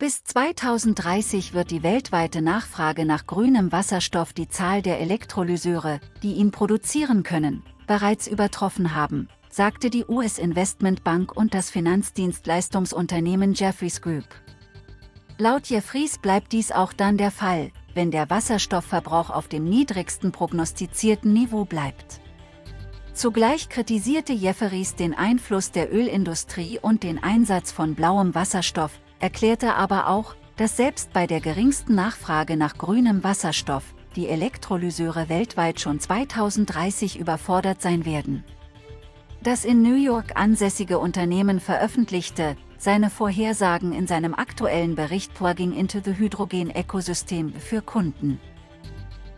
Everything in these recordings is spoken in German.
Bis 2030 wird die weltweite Nachfrage nach grünem Wasserstoff die Zahl der Elektrolyseure, die ihn produzieren können, bereits übertroffen haben, sagte die US-Investmentbank und das Finanzdienstleistungsunternehmen Jefferies Group. Laut Jefferies bleibt dies auch dann der Fall, wenn der Wasserstoffverbrauch auf dem niedrigsten prognostizierten Niveau bleibt. Zugleich kritisierte Jefferies den Einfluss der Ölindustrie und den Einsatz von blauem Wasserstoff, erklärte aber auch, dass selbst bei der geringsten Nachfrage nach grünem Wasserstoff die Elektrolyseure weltweit schon 2030 überfordert sein werden. Das in New York ansässige Unternehmen veröffentlichte seine Vorhersagen in seinem aktuellen Bericht Plugging into the Hydrogen-Ecosystem für Kunden.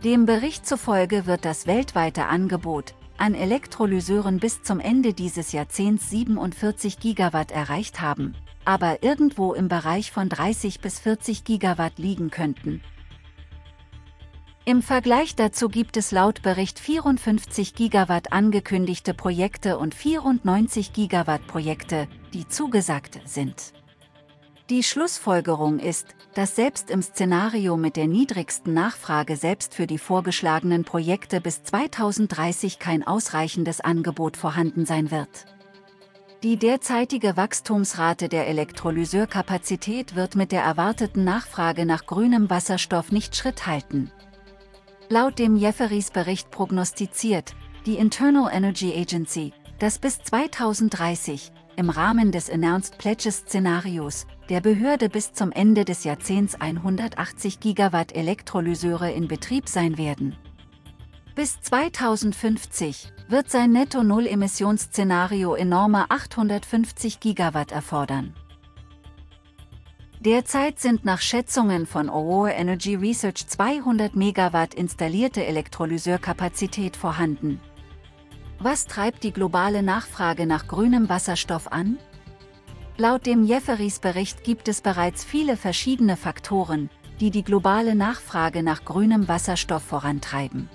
Dem Bericht zufolge wird das weltweite Angebot an Elektrolyseuren bis zum Ende dieses Jahrzehnts 47 Gigawatt erreicht haben, aber irgendwo im Bereich von 30 bis 40 Gigawatt liegen könnten. Im Vergleich dazu gibt es laut Bericht 54 Gigawatt angekündigte Projekte und 94 Gigawatt Projekte, die zugesagt sind. Die Schlussfolgerung ist, dass selbst im Szenario mit der niedrigsten Nachfrage selbst für die vorgeschlagenen Projekte bis 2030 kein ausreichendes Angebot vorhanden sein wird. Die derzeitige Wachstumsrate der Elektrolyseurkapazität wird mit der erwarteten Nachfrage nach grünem Wasserstoff nicht Schritt halten. Laut dem Jefferies-Bericht prognostiziert die Internal Energy Agency, dass bis 2030 im Rahmen des Announced Pledges-Szenarios der Behörde bis zum Ende des Jahrzehnts 180 Gigawatt Elektrolyseure in Betrieb sein werden. Bis 2050 wird sein Netto-Null-Emissionsszenario enorme 850 Gigawatt erfordern. Derzeit sind nach Schätzungen von Aurora Energy Research 200 Megawatt installierte Elektrolyseurkapazität vorhanden. Was treibt die globale Nachfrage nach grünem Wasserstoff an? Laut dem Jefferies-Bericht gibt es bereits viele verschiedene Faktoren, die die globale Nachfrage nach grünem Wasserstoff vorantreiben.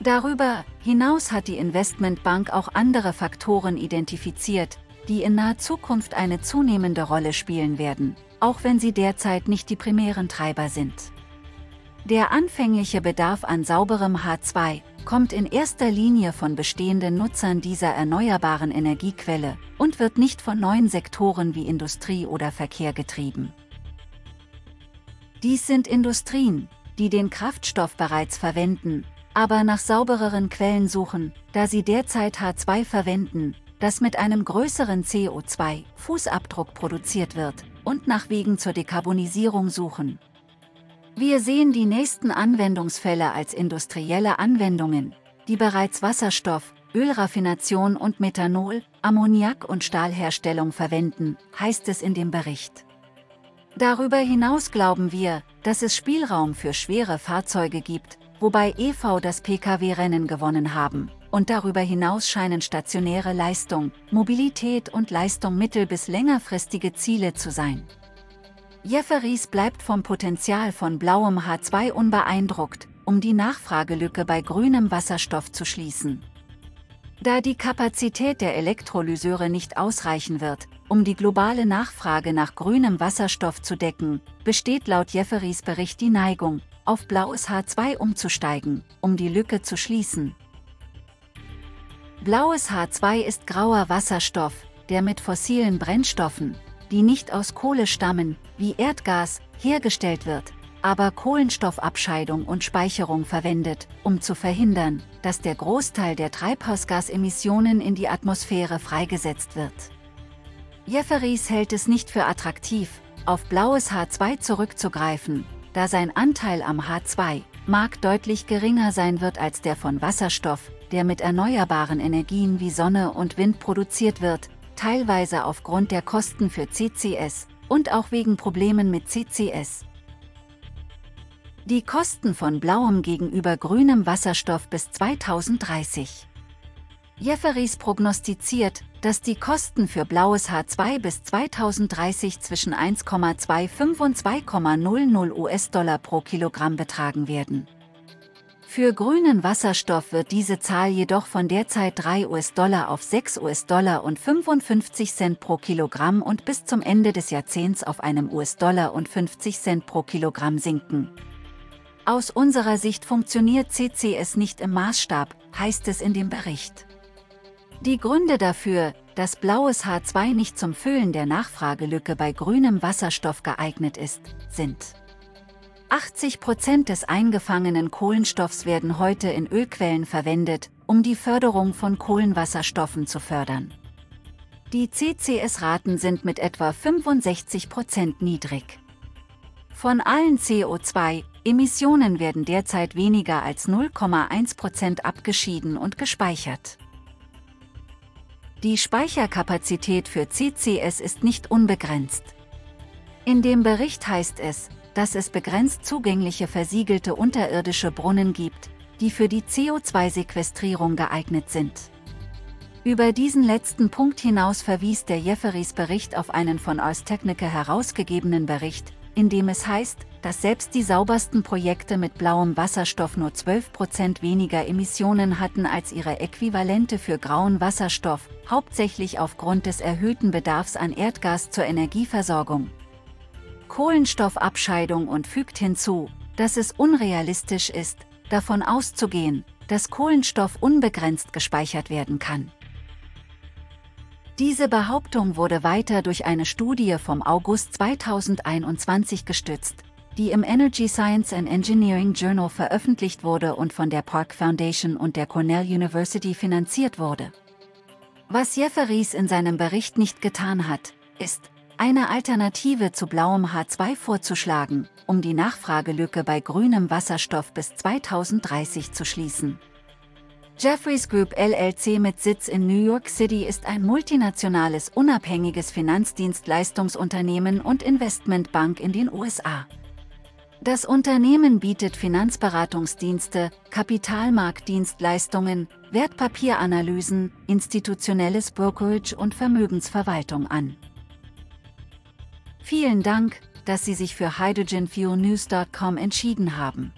Darüber hinaus hat die Investmentbank auch andere Faktoren identifiziert, die in naher Zukunft eine zunehmende Rolle spielen werden, auch wenn sie derzeit nicht die primären Treiber sind. Der anfängliche Bedarf an sauberem H2 kommt in erster Linie von bestehenden Nutzern dieser erneuerbaren Energiequelle und wird nicht von neuen Sektoren wie Industrie oder Verkehr getrieben. Dies sind Industrien, die den Kraftstoff bereits verwenden, aber nach saubereren Quellen suchen, da sie derzeit H2 verwenden, das mit einem größeren CO2-Fußabdruck produziert wird, und nach Wegen zur Dekarbonisierung suchen. Wir sehen die nächsten Anwendungsfälle als industrielle Anwendungen, die bereits Wasserstoff, Ölraffination und Methanol, Ammoniak und Stahlherstellung verwenden, heißt es in dem Bericht. Darüber hinaus glauben wir, dass es Spielraum für schwere Fahrzeuge gibt, wobei EV das Pkw-Rennen gewonnen haben. Und darüber hinaus scheinen stationäre Leistung, Mobilität und Leistung mittel- bis längerfristige Ziele zu sein. Jefferies bleibt vom Potenzial von blauem H2 unbeeindruckt, um die Nachfragelücke bei grünem Wasserstoff zu schließen. Da die Kapazität der Elektrolyseure nicht ausreichen wird, um die globale Nachfrage nach grünem Wasserstoff zu decken, besteht laut Jefferies Bericht die Neigung, auf blaues H2 umzusteigen, um die Lücke zu schließen. Blaues H2 ist grauer Wasserstoff, der mit fossilen Brennstoffen, die nicht aus Kohle stammen, wie Erdgas, hergestellt wird, aber Kohlenstoffabscheidung und Speicherung verwendet, um zu verhindern, dass der Großteil der Treibhausgasemissionen in die Atmosphäre freigesetzt wird. Jefferies hält es nicht für attraktiv, auf blaues H2 zurückzugreifen, da sein Anteil am H2-Markt deutlich geringer sein wird als der von Wasserstoff, der mit erneuerbaren Energien wie Sonne und Wind produziert wird, teilweise aufgrund der Kosten für CCS und auch wegen Problemen mit CCS. Die Kosten von blauem gegenüber grünem Wasserstoff bis 2030. Jefferies prognostiziert, dass die Kosten für blaues H2 bis 2030 zwischen 1,25 und 2,00 US-Dollar pro Kilogramm betragen werden. Für grünen Wasserstoff wird diese Zahl jedoch von derzeit $3 auf $6 und 55 Cent pro Kilogramm und bis zum Ende des Jahrzehnts auf einem $1 und 50 Cent pro Kilogramm sinken. Aus unserer Sicht funktioniert CCS nicht im Maßstab, heißt es in dem Bericht. Die Gründe dafür, dass blaues H2 nicht zum Füllen der Nachfragelücke bei grünem Wasserstoff geeignet ist, sind: 80% des eingefangenen Kohlenstoffs werden heute in Ölquellen verwendet, um die Förderung von Kohlenwasserstoffen zu fördern. Die CCS-Raten sind mit etwa 65% niedrig. Von allen CO2-Emissionen werden derzeit weniger als 0,1% abgeschieden und gespeichert. Die Speicherkapazität für CCS ist nicht unbegrenzt. In dem Bericht heißt es, dass es begrenzt zugängliche versiegelte unterirdische Brunnen gibt, die für die CO2-Sequestrierung geeignet sind. Über diesen letzten Punkt hinaus verwies der Jefferies-Bericht auf einen von Ars Technica herausgegebenen Bericht, in dem es heißt, dass selbst die saubersten Projekte mit blauem Wasserstoff nur 12% weniger Emissionen hatten als ihre Äquivalente für grauen Wasserstoff, hauptsächlich aufgrund des erhöhten Bedarfs an Erdgas zur Energieversorgung. Kohlenstoffabscheidung und fügt hinzu, dass es unrealistisch ist, davon auszugehen, dass Kohlenstoff unbegrenzt gespeichert werden kann. Diese Behauptung wurde weiter durch eine Studie vom August 2021 gestützt, die im Energy Science and Engineering Journal veröffentlicht wurde und von der Park Foundation und der Cornell University finanziert wurde. Was Jefferies in seinem Bericht nicht getan hat, ist, eine Alternative zu blauem H2 vorzuschlagen, um die Nachfragelücke bei grünem Wasserstoff bis 2030 zu schließen. Jefferies Group LLC mit Sitz in New York City ist ein multinationales unabhängiges Finanzdienstleistungsunternehmen und Investmentbank in den USA. Das Unternehmen bietet Finanzberatungsdienste, Kapitalmarktdienstleistungen, Wertpapieranalysen, institutionelles Brokerage und Vermögensverwaltung an. Vielen Dank, dass Sie sich für hydrogenfuelnews.com entschieden haben.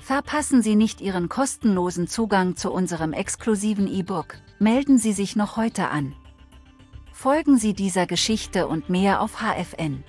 Verpassen Sie nicht Ihren kostenlosen Zugang zu unserem exklusiven E-Book, melden Sie sich noch heute an. Folgen Sie dieser Geschichte und mehr auf HFN.